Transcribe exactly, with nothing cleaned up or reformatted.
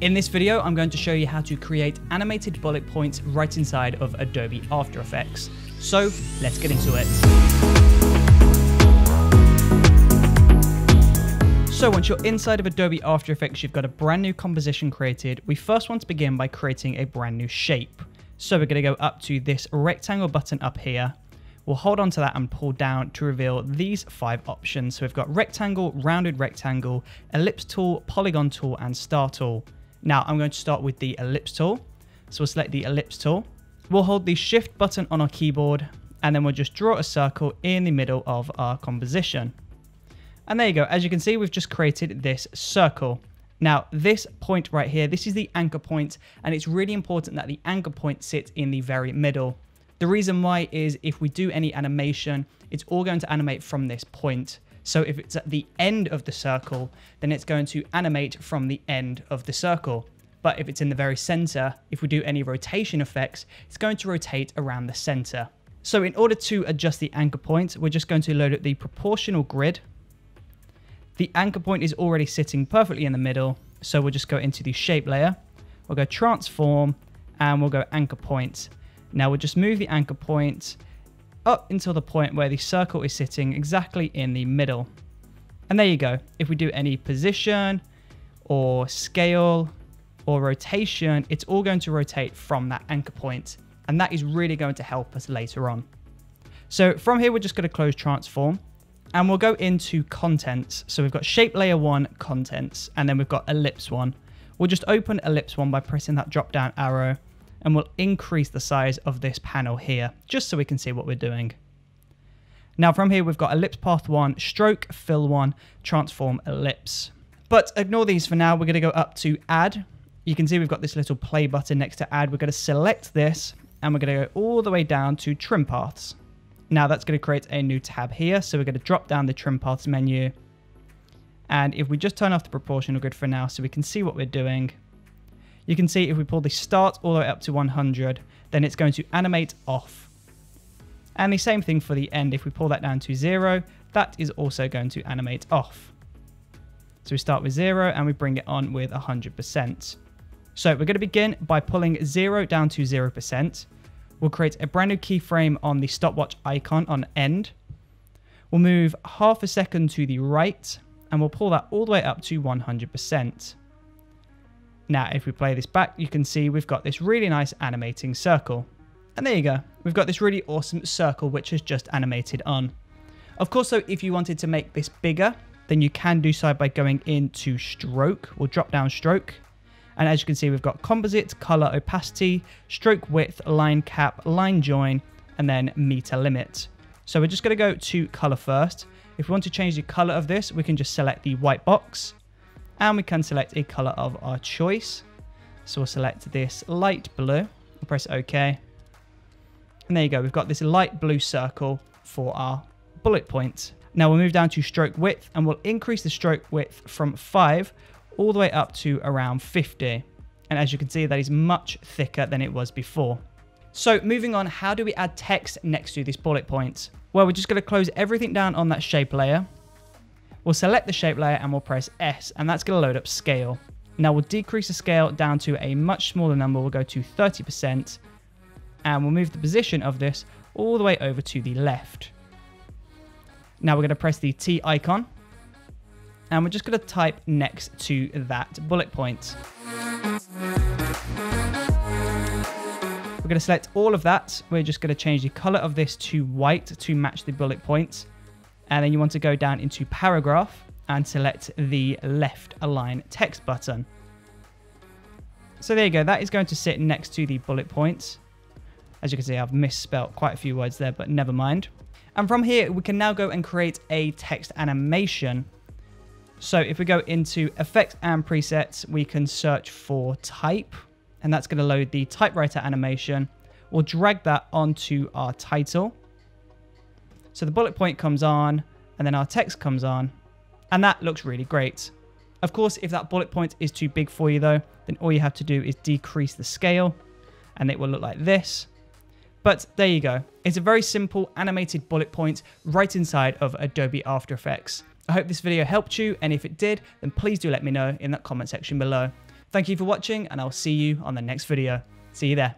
In this video, I'm going to show you how to create animated bullet points right inside of Adobe After Effects. So let's get into it. So once you're inside of Adobe After Effects, you've got a brand new composition created. We first want to begin by creating a brand new shape. So we're gonna go up to this rectangle button up here. We'll hold on to that and pull down to reveal these five options. So we've got rectangle, rounded rectangle, ellipse tool, polygon tool, and star tool. Now I'm going to start with the ellipse tool. So we'll select the ellipse tool. We'll hold the shift button on our keyboard, and then we'll just draw a circle in the middle of our composition. And there you go. As you can see, we've just created this circle. Now this point right here, this is the anchor point, and it's really important that the anchor point sits in the very middle. The reason why is if we do any animation, it's all going to animate from this point. So if it's at the end of the circle, then it's going to animate from the end of the circle. But if it's in the very center, if we do any rotation effects, it's going to rotate around the center. So in order to adjust the anchor point, we're just going to load up the proportional grid. The anchor point is already sitting perfectly in the middle. So we'll just go into the shape layer. We'll go transform and we'll go anchor point. Now we'll just move the anchor point up until the point where the circle is sitting exactly in the middle. And there you go. If we do any position or scale or rotation, it's all going to rotate from that anchor point. And that is really going to help us later on. So from here, we're just going to close transform and we'll go into contents. So we've got shape layer one contents, and then we've got ellipse one. We'll just open ellipse one by pressing that drop down arrow, and we'll increase the size of this panel here, just so we can see what we're doing. Now from here, we've got ellipse path one, stroke, fill one, transform ellipse. But ignore these for now. We're gonna go up to add. You can see we've got this little play button next to add. We're gonna select this and we're gonna go all the way down to trim paths. Now that's gonna create a new tab here. So we're gonna drop down the trim paths menu. And if we just turn off the proportional grid for now so we can see what we're doing, you can see if we pull the start all the way up to one hundred, then it's going to animate off. And the same thing for the end. If we pull that down to zero, that is also going to animate off. So we start with zero and we bring it on with one hundred percent. So we're going to begin by pulling zero down to zero percent. We'll create a brand new keyframe on the stopwatch icon on end. We'll move half a second to the right and we'll pull that all the way up to one hundred percent. Now, if we play this back, you can see we've got this really nice animating circle. And there you go. We've got this really awesome circle, which has just animated on. Of course, though, if you wanted to make this bigger, then you can do so by going into stroke. We'll drop down stroke. And as you can see, we've got composite, color, opacity, stroke width, line cap, line join, and then meter limit. So we're just going to go to color first. If we want to change the color of this, we can just select the white box. And we can select a color of our choice. So we'll select this light blue, we'll press OK. And there you go, we've got this light blue circle for our bullet point. Now we'll move down to stroke width and we'll increase the stroke width from five all the way up to around fifty. And as you can see, that is much thicker than it was before. So moving on, how do we add text next to this bullet point? Well, we're just gonna close everything down on that shape layer. We'll select the shape layer and we'll press S, and that's going to load up scale. Now we'll decrease the scale down to a much smaller number. We'll go to thirty percent and we'll move the position of this all the way over to the left. Now we're going to press the T icon and we're just going to type next to that bullet point. We're going to select all of that. We're just going to change the color of this to white to match the bullet point. And then you want to go down into paragraph and select the left align text button. So there you go, that is going to sit next to the bullet points. As you can see, I've misspelt quite a few words there, but never mind. And from here, we can now go and create a text animation. So if we go into effects and presets, we can search for type, and that's going to load the typewriter animation. We'll drag that onto our title. So the bullet point comes on and then our text comes on, and that looks really great. Of course, if that bullet point is too big for you though, then all you have to do is decrease the scale and it will look like this. But there you go. It's a very simple animated bullet point right inside of Adobe After Effects. I hope this video helped you, and if it did, then please do let me know in that comment section below. Thank you for watching, and I'll see you on the next video. See you there.